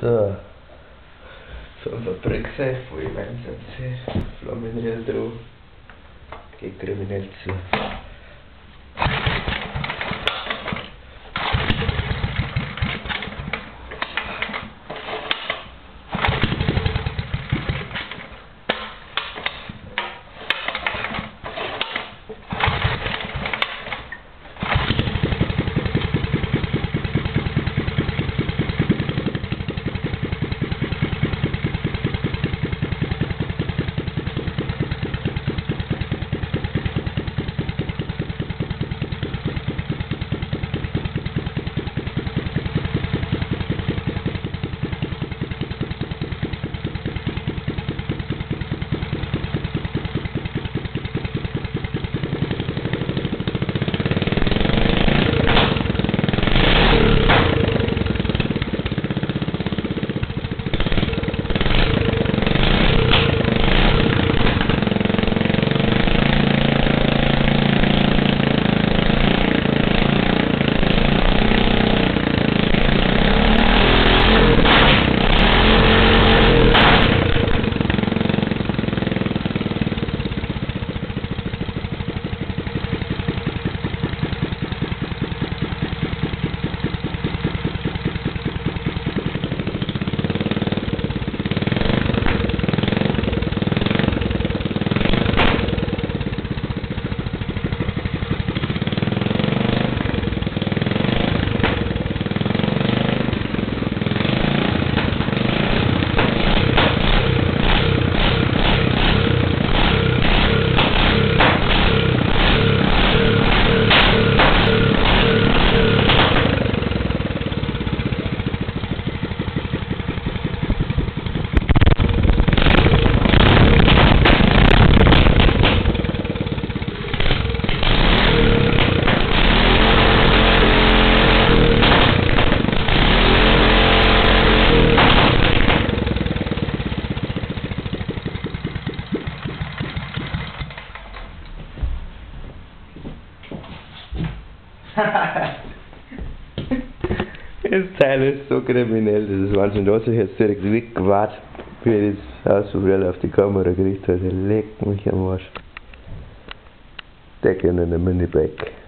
So. Sono Fabrice, voi Wenzel, Flamenel drauf. Geht kriminell zu. Das Teil ist so kriminell, das ist Wahnsinn. Da hat sich jetzt direkt weggewartet, wie das Hausverbreller auf die Kamera gerichtet hat. Leck mich am Arsch. Der geht in den Mini-Bag.